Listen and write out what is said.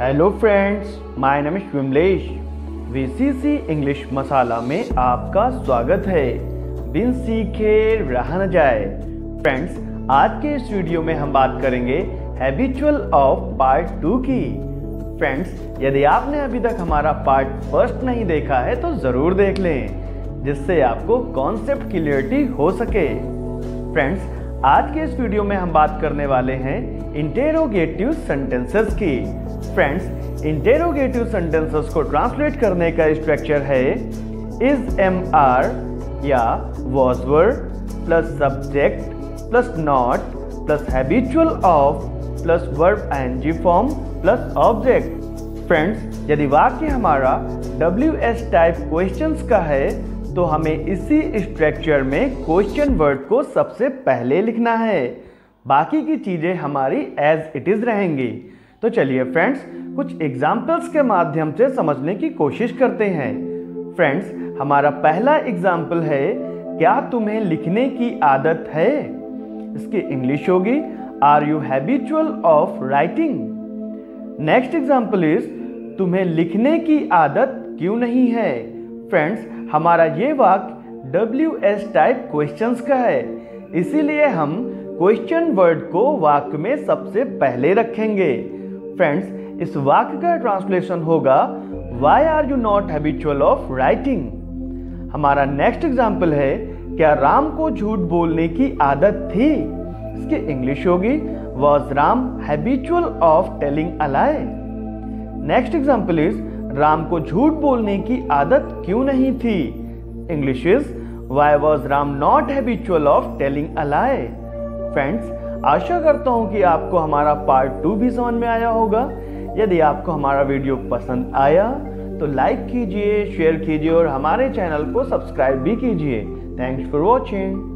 Hello friends, my name is Vimlesh. VCC English मसाला में आपका स्वागत है। बिन सीखे रहा न जाए। फ्रेंड्स, आज के इस वीडियो में हम बात करेंगे हैबिचुअल ऑफ पार्ट 2 की। फ्रेंड्स, यदि आपने अभी तक हमारा पार्ट 1 नहीं देखा है तो ज़रूर देख लें, जिससे आपको कॉन्सेप्ट क्लियरिटी हो सके। फ्रेंड्स, आज के इस वीडियो में हम बात करने वाले हैं इंटेरोगेटिव सेंटेंसेस की। फ्रेंड्स, इंटेरोगेटिव सेंटेंसेस को ट्रांसलेट करने का स्ट्रक्चर है इज एम आर या was were plus subject plus not plus habitual of plus verb ING form plus object. Friends, यदि वाक्य हमारा WS टाइप क्वेश्चंस का है तो हमें इसी स्ट्रक्चर में क्वेश्चन वर्ड को सबसे पहले लिखना है, बाकी की चीज़ें हमारी एज इट इज़ रहेंगी। तो चलिए फ्रेंड्स, कुछ एग्जाम्पल्स के माध्यम से समझने की कोशिश करते हैं। फ्रेंड्स, हमारा पहला एग्जाम्पल है क्या तुम्हें लिखने की आदत है। इसकी इंग्लिश होगी are you habitual of writing. Next example is तुम्हें लिखने की आदत क्यों नहीं है। फ्रेंड्स, हमारा ये वाक्य WS टाइप क्वेश्चंस का है, इसीलिए हम क्वेश्चन वर्ड को वाक्य में सबसे पहले रखेंगे। फ्रेंड्स, इस वाक्य का ट्रांसलेशन होगा why are you not habitual of writing. हमारा नेक्स्ट एग्जाम्पल है क्या राम को झूठ बोलने की आदत थी। इसकी इंग्लिश होगी was Ram habitual of telling a lie. Next example is Ram को झूठ बोलने की आदत क्यों नहीं थी। English is why was Ram not habitual of telling a lie. Friends, आशा करता हूँ कि आपको हमारा पार्ट 2 भी समझ में आया होगा। यदि आपको हमारा वीडियो पसंद आया तो लाइक कीजिए, शेयर कीजिए और हमारे चैनल को सब्सक्राइब भी कीजिए। Thanks for watching.